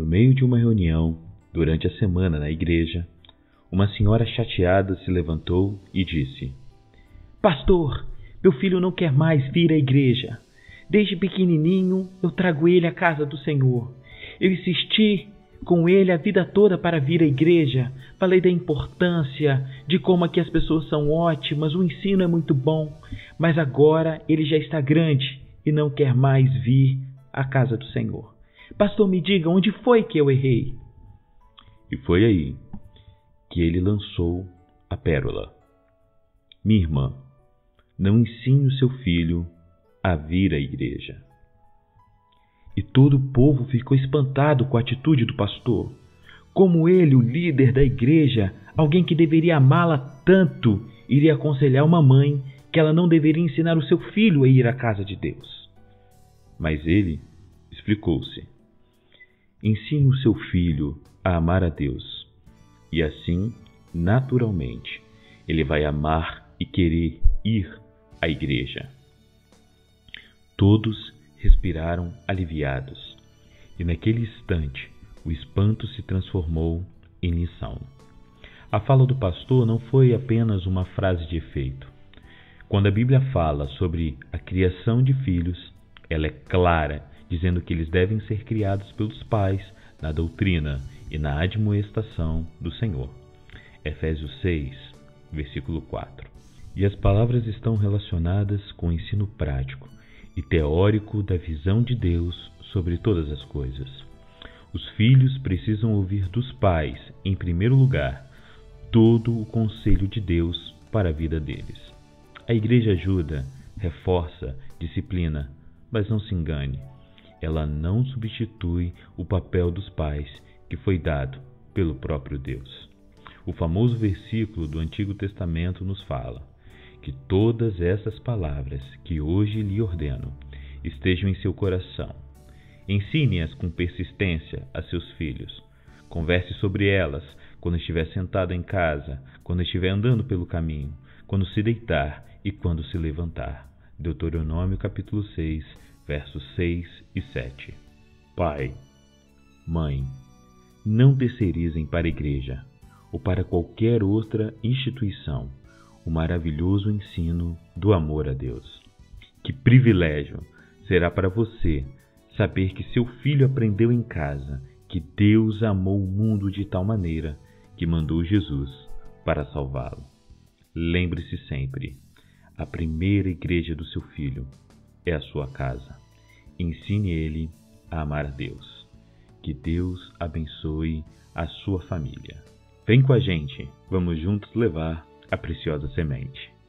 No meio de uma reunião, durante a semana na igreja, uma senhora chateada se levantou e disse: "Pastor, meu filho não quer mais vir à igreja. Desde pequenininho eu trago ele à casa do Senhor. Eu insisti com ele a vida toda para vir à igreja. Falei da importância, de como aqui as pessoas são ótimas, o ensino é muito bom. Mas agora ele já está grande e não quer mais vir à casa do Senhor. Pastor, me diga, onde foi que eu errei?" E foi aí que ele lançou a pérola: "Minha irmã, não ensine o seu filho a vir à igreja." E todo o povo ficou espantado com a atitude do pastor. Como ele, o líder da igreja, alguém que deveria amá-la tanto, iria aconselhar uma mãe que ela não deveria ensinar o seu filho a ir à casa de Deus? Mas ele explicou-se: "Ensine o seu filho a amar a Deus, e assim, naturalmente, ele vai amar e querer ir à igreja." Todos respiraram aliviados, e naquele instante o espanto se transformou em lição. A fala do pastor não foi apenas uma frase de efeito. Quando a Bíblia fala sobre a criação de filhos, ela é clara, dizendo que eles devem ser criados pelos pais na doutrina e na admoestação do Senhor. Efésios 6, versículo 4. E as palavras estão relacionadas com o ensino prático e teórico da visão de Deus sobre todas as coisas. Os filhos precisam ouvir dos pais, em primeiro lugar, todo o conselho de Deus para a vida deles. A igreja ajuda, reforça, disciplina, mas não se engane, ela não substitui o papel dos pais que foi dado pelo próprio Deus. O famoso versículo do Antigo Testamento nos fala que todas essas palavras que hoje lhe ordeno estejam em seu coração. Ensine-as com persistência a seus filhos. Converse sobre elas quando estiver sentado em casa, quando estiver andando pelo caminho, quando se deitar e quando se levantar. Deuteronômio capítulo 6, versos 6 e 7. Pai, mãe, não terceirizem para a igreja ou para qualquer outra instituição o maravilhoso ensino do amor a Deus. Que privilégio será para você saber que seu filho aprendeu em casa que Deus amou o mundo de tal maneira que mandou Jesus para salvá-lo. Lembre-se sempre, a primeira igreja do seu filho é a sua casa. Ensine ele a amar a Deus. Que Deus abençoe a sua família. Vem com a gente, vamos juntos levar a preciosa semente.